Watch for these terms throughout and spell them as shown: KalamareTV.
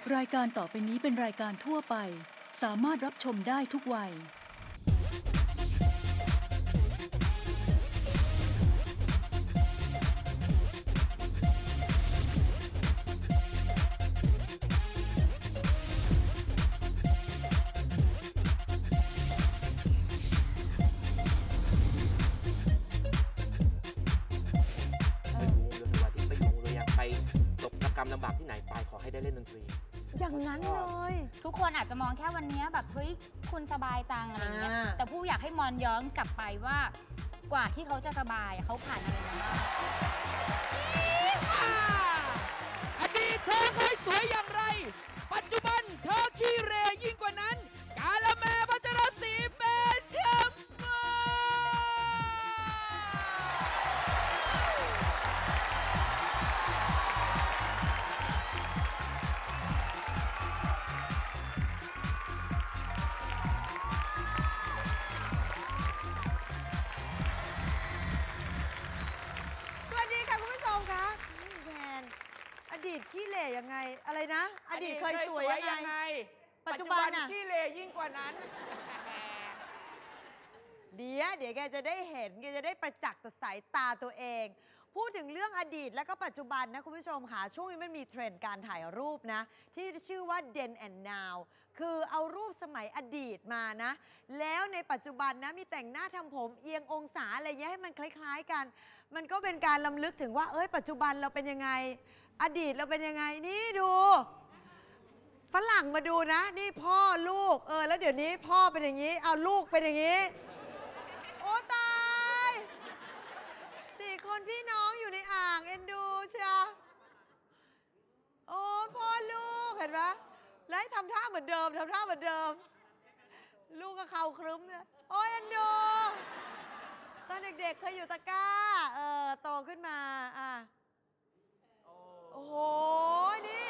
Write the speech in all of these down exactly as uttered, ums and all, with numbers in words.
รายการต่อไปนี้เป็นรายการทั่วไปสามารถรับชมได้ทุกวัยลำบากที่ไหนไปขอให้ได้เล่นดนตรีอย่างนั้นเลยทุกคนอาจจะมองแค่วันนี้แบบเฮ้ยคุณสบายจังอะไรเงี้ยแต่ผู้อยากให้มอนย้อนกลับไปว่ากว่าที่เขาจะสบายเขาผ่านอะไรมาบ้างอดีตเธอเคยสวยอย่างไรปัจจุบันเธอขี้เรยิ่งกว่านั้นกาละแมพัชรศรีเป็นแชมป์อดีตขี้เหร่ยังไงอะไรนะอดีตเคยสวยยังไงปัจจุบันขี้เหร่ยิ่งกว่านั้นเดี๋ยวเดี๋ยวแกจะได้เห็นแกจะได้ประจักษ์ต่อสายตาตัวเองพูดถึงเรื่องอดีตและก็ปัจจุบันนะคุณผู้ชมค่ะช่วงนี้มันมีเทรนด์การถ่ายรูปนะที่ชื่อว่า Then and Now คือเอารูปสมัยอดีตมานะแล้วในปัจจุบันนะมีแต่งหน้าทำผมเอียงองศาอะไรเงี้ยให้มันคล้ายๆกันมันก็เป็นการล้ำลึกถึงว่าเอ้ยปัจจุบันเราเป็นยังไงอดีตเราเป็นยังไงนี่ดูฝรั่งมาดูนะนี่พ่อลูกเออแล้วเดี๋ยวนี้พ่อเป็นอย่างนี้เอาลูกเป็นอย่างนี้โอ้ตายสี่คนพี่น้องอยู่ในอ่างเอ็นดูเชียวโอ้พ่อลูกเห็นไหมแล้วทำท่าเหมือนเดิมทำท่าเหมือนเดิมลูกก็เข่าครึ้มนะโอ้ยเอ็นดูตอนเด็กๆเคยอยู่ตะกร้าเออโตขึ้นมาอ่ะโอ้โหนี่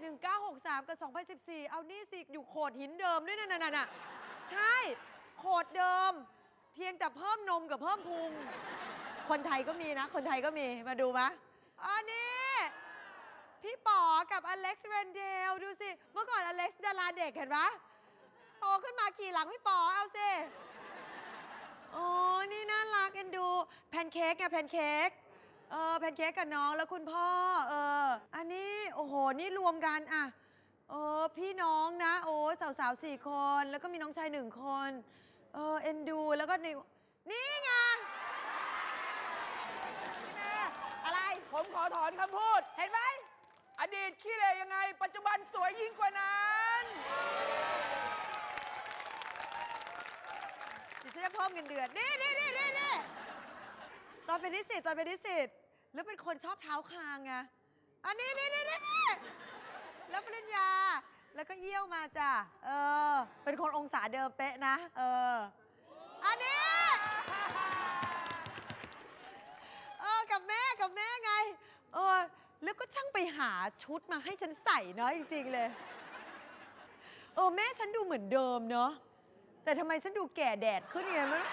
หนึ่งเก้าหกสามกับสองพันสิบสี่เอานี่สิอยู่โขดหินเดิมด้วยนั่นน่ะน่ะใช่โขดเดิมเพียงแต่เพิ่มนมกับเพิ่มพุงคนไทยก็มีนะคนไทยก็มีมาดูมะอ๋อนี่พี่ป๋อกับอเล็กซ์เรนเดลดูสิเมื่อก่อนอเล็กซ์ดาราเด็กเห็นปะโตขึ้นมาขี่หลังพี่ป๋อเอาสิโอ้นี่น่ารักเอ็นดูแพนเค้กไงแพนเค้กเออแพนเค้กกับน้องแล้วคุณพ่อเอออันนี้โอ้โหนี่รวมกันอ่ะเออพี่น้องนะโอ้สาวๆสี่คนแล้วก็มีน้องชายหนึ่งคนเออเอ็นดูแล้วก็นี่นี่ไงอะไรผมขอถอนคำพูดเห็นไหมอดีตขี้เหร่ยังไงปัจจุบันสวยยิ่งกว่านั้นดิฉันจะเพิ่มเงินเดือนนี่นี่นี่นี่ตอนเป็นนิสิตตอนเป็นนิสิตแล้วเป็นคนชอบเท้าคางไงอันนี้นี่นี่นี่แล้วปริญญาแล้วก็เยี่ยวมาจ้ะเออเป็นคนองศาเดิมเป๊ะนะเอออันนี้เออกับแม่กับแม่ไงเออแล้วก็ช่างไปหาชุดมาให้ฉันใส่เนาะจริงๆเลยเออแม่ฉันดูเหมือนเดิมเนาะแต่ทำไมฉันดูแก่แดดขึ้นไงมั้ง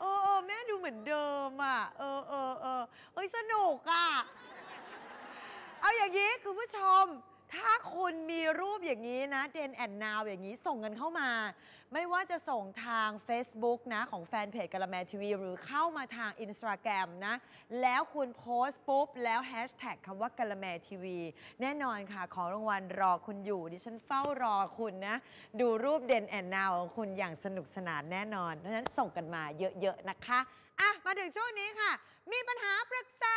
เออเออแม่ดูเหมือนเดิมอ่ะเออเออเออเฮ้ยสนุกอ่ะเอาอย่างนี้คุณผู้ชมถ้าคุณมีรูปอย่างนี้นะ Then and Now อย่างนี้ส่งกันเข้ามาไม่ว่าจะส่งทาง Facebook นะของแฟนเพจกะละแมทีวีหรือเข้ามาทาง Instagram นะแล้วคุณโพสต์ปุ๊บแล้วแฮชแท็กคำว่ากะละแมทีวีแน่นอนค่ะของรางวัลรอคุณอยู่ดิฉันเฝ้ารอคุณนะดูรูป Then and Now ของคุณอย่างสนุกสนานแน่นอนเพราะฉะนั้นส่งกันมาเยอะๆนะคะอ่ะมาถึงช่วงนี้ค่ะมีปัญหาปรึกษา